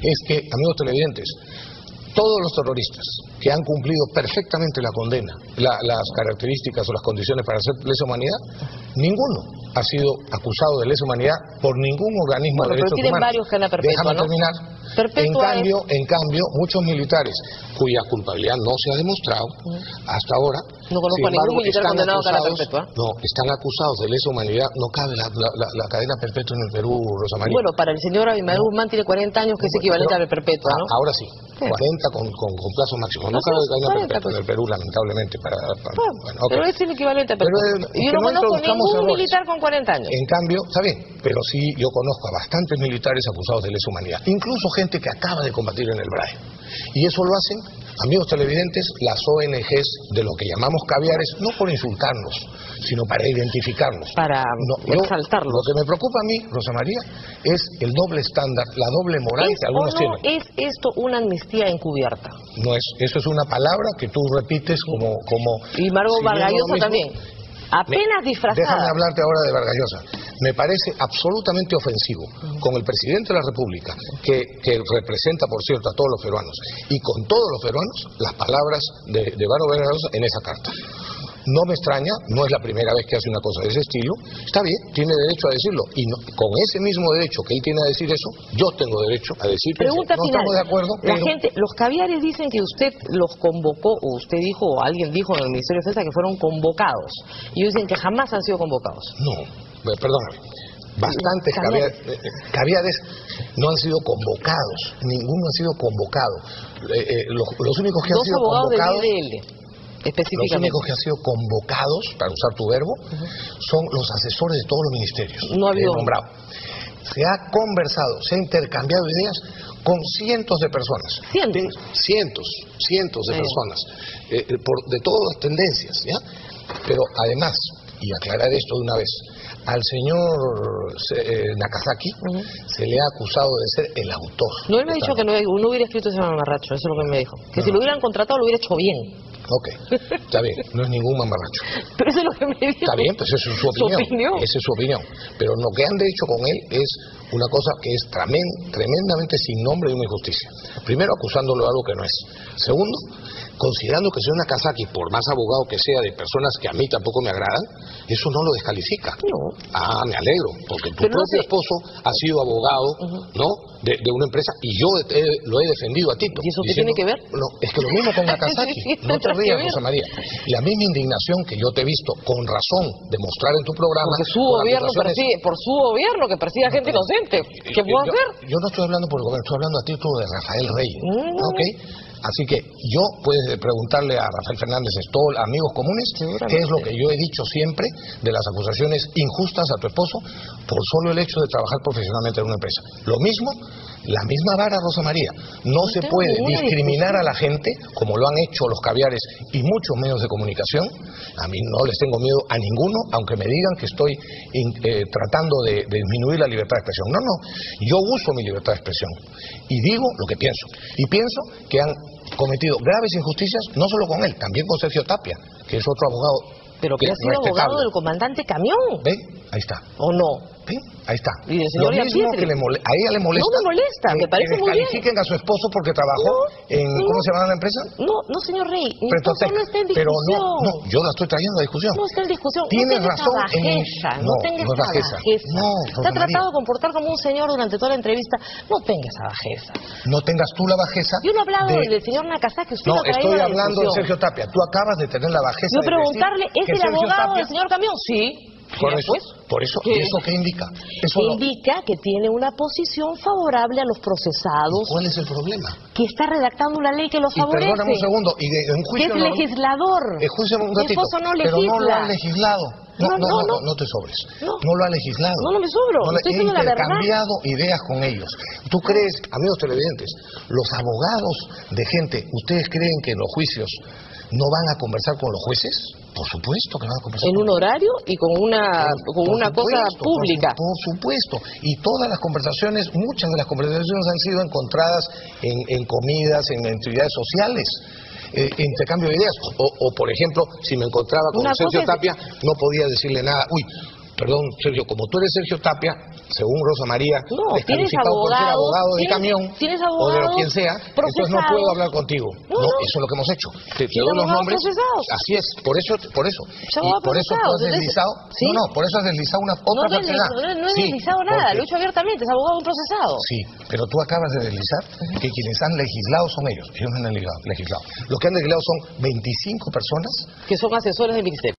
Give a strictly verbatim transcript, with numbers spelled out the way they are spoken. es que, amigos televidentes, todos los terroristas que han cumplido perfectamente la condena, la, las características o las condiciones para hacer lesa humanidad, ninguno ha sido acusado de lesa humanidad por ningún organismo bueno, de derechos pero humanos. Varios que han perpetua, Déjame ¿no? terminar. Perpetua en cambio, es... en cambio, muchos militares cuya culpabilidad no se ha demostrado hasta ahora, no conozco a ningún militar condenado a cadena perpetua. No, están acusados de lesa humanidad. No cabe la, la, la, la cadena perpetua en el Perú, Rosa María. Bueno, para el señor Abimael Guzmán no. tiene cuarenta años, que es equivalente pero, a la perpetua, ¿no? Ahora sí, ¿Qué? cuarenta con, con, con plazo máximo. No, no cabe la cadena perpetua pues. en el Perú, lamentablemente. Para, para, bueno, bueno, okay. Pero es el equivalente a perpetua. Pero, eh, yo no conozco ningún militar con cuarenta años. En cambio, está bien, pero sí yo conozco a bastantes militares acusados de lesa humanidad, incluso gente que acaba de combatir en el B R A E. Y eso lo hacen, amigos televidentes, las O N Ges de lo que llamamos caviares, no por insultarnos, sino para identificarnos. Para no, exaltarlos. Yo, lo que me preocupa a mí, Rosa María, es el doble estándar, la doble moral que algunos tienen. ¿Es esto una amnistía encubierta? No es, eso es una palabra que tú repites como... como y Mario Vargas Llosa también. Apenas disfrazada. Déjame hablarte ahora de Vargas Llosa. Me parece absolutamente ofensivo con el presidente de la República, que, que representa, por cierto, a todos los peruanos, y con todos los peruanos, las palabras de, de Mario Vargas Llosa en esa carta. No me extraña, no es la primera vez que hace una cosa de ese estilo. Está bien, tiene derecho a decirlo. Y no, con ese mismo derecho que él tiene a decir eso, yo tengo derecho a decir que no final, estamos de acuerdo. La pero... gente, los caviares dicen que usted los convocó, o usted dijo, o alguien dijo en el Ministerio de Defensa que fueron convocados. Y dicen que jamás han sido convocados. No, perdóname. Bastantes caviares. caviares no han sido convocados. Ninguno ha sido convocado. Eh, eh, los, los únicos que han Dos sido convocados... D D L. Los únicos que han sido convocados, para usar tu verbo, uh-huh. son los asesores de todos los ministerios. No ha habido nombrado. Se ha conversado, se ha intercambiado ideas con cientos de personas. ¿Cientos? De, cientos, cientos de sí. personas, eh, por, de todas las tendencias, ¿ya? Pero además, y aclarar esto de una vez, al señor eh, Nakazaki uh-huh. se le ha acusado de ser el autor. No, él me ha dicho que no, no hubiera escrito ese mamarracho, eso es lo que me dijo. Que no. si lo hubieran contratado lo hubiera hecho bien. Ok, está bien, no es ningún mamarracho. Pero eso es lo que me dijo. Está bien, pues esa es su opinión. ¿Su opinión? Esa es su opinión. Pero lo que han hecho con él es una cosa que es tremend, tremendamente sin nombre y una injusticia. Primero, acusándolo de algo que no es. Segundo, considerando que sea una Nakazaki, por más abogado que sea, de personas que a mí tampoco me agradan, eso no lo descalifica. No. Ah, me alegro, porque tu Pero propio no sé. esposo ha sido abogado, uh-huh. ¿no? De, de una empresa, y yo he, lo he defendido a Tito. ¿Y eso qué diciendo, tiene que ver? No, es que lo mismo con Nakazaki. No te rías, Rosa María. La misma indignación que yo te he visto con razón demostrar en tu programa. Porque su gobierno persigue, por su gobierno que persigue a no, gente inocente. ¿Qué puedo yo, hacer? Yo no estoy hablando por el gobierno, estoy hablando a título de Rafael Rey. Mm. ¿Ok? Así que yo puedes preguntarle a Rafael Fernández Stoll, amigos comunes, qué es lo que yo he dicho siempre de las acusaciones injustas a tu esposo por solo el hecho de trabajar profesionalmente en una empresa. Lo mismo, la misma vara, Rosa María. No se puede discriminar a la gente, como lo han hecho los caviares y muchos medios de comunicación. A mí no les tengo miedo a ninguno, aunque me digan que estoy in, eh, tratando de, de disminuir la libertad de expresión. No, no, yo uso mi libertad de expresión y digo lo que pienso. Y pienso que han cometido graves injusticias, no solo con él, también con Sergio Tapia, que es otro abogado. Pero que ha sido abogado del comandante Camión. ¿Ve? Ahí está. ¿O no? ¿Ve? Ahí está. Y el señor Lo mismo que le mole... a ella le molesta. No me molesta, me parece muy bien. Que descalifiquen a su esposo porque trabajó no, en... No. ¿Cómo se llamaba la empresa? No, no, señor Rey. Mi esposo no está en discusión. Pero no, no, yo la estoy trayendo a discusión. No está en discusión. Tiene no razón en... No, no tenga esa bajeza. No, Rosa María. Te ha tratado de comportar como un señor durante toda la entrevista. No tenga esa bajeza. No tengas tú la bajeza. Yo no he hablado de... del señor Nakazaki. Usted no, estoy hablando de Sergio Tapia. Tú acabas de tener la bajeza. Yo preguntarle, ¿es el abogado del señor Camión? Sí. Por eso, por eso, ¿y eso qué indica? Eso no... Indica que tiene una posición favorable a los procesados. ¿Cuál es el problema? Que está redactando una ley que lo favorece. Y perdóname un segundo. Y de, en juicio que es no, legislador. En juicio un ratito, esposo no legisla. Pero no lo han legislado. No, no, no, no, no, no, no te sobres. No, no lo ha legislado. No, no me sobro. No le, estoy diciendo la verdad. He intercambiado ideas con ellos. ¿Tú crees, amigos televidentes, los abogados de gente, ustedes creen que en los juicios no van a conversar con los jueces? Por supuesto que van a conversar. En un horario y con una, con una cosa pública. Por, su, por supuesto. Y todas las conversaciones, muchas de las conversaciones han sido encontradas en, en comidas, en actividades sociales. Eh, intercambio de ideas. O, o, por ejemplo, si me encontraba con Sergio Tapia, no podía decirle nada. Uy, Perdón, Sergio, como tú eres Sergio Tapia, según Rosa María, no, descalificado por ser abogado de Camión o de lo quien sea, procesado. Entonces no puedo hablar contigo. No, no, eso es lo que hemos hecho. Te, te doy los nombres. Procesados. Así es, por eso, por eso. Y por eso tú has deslizado. ¿Sí? No, no, por eso has deslizado una otra no falsedad. No, no he sí, deslizado nada, porque... lo he hecho abiertamente, es abogado un procesado. Sí, pero tú acabas de deslizar que quienes han legislado son ellos. Ellos no han legislado. Lo que han legislado son veinticinco personas que son asesores del ministerio.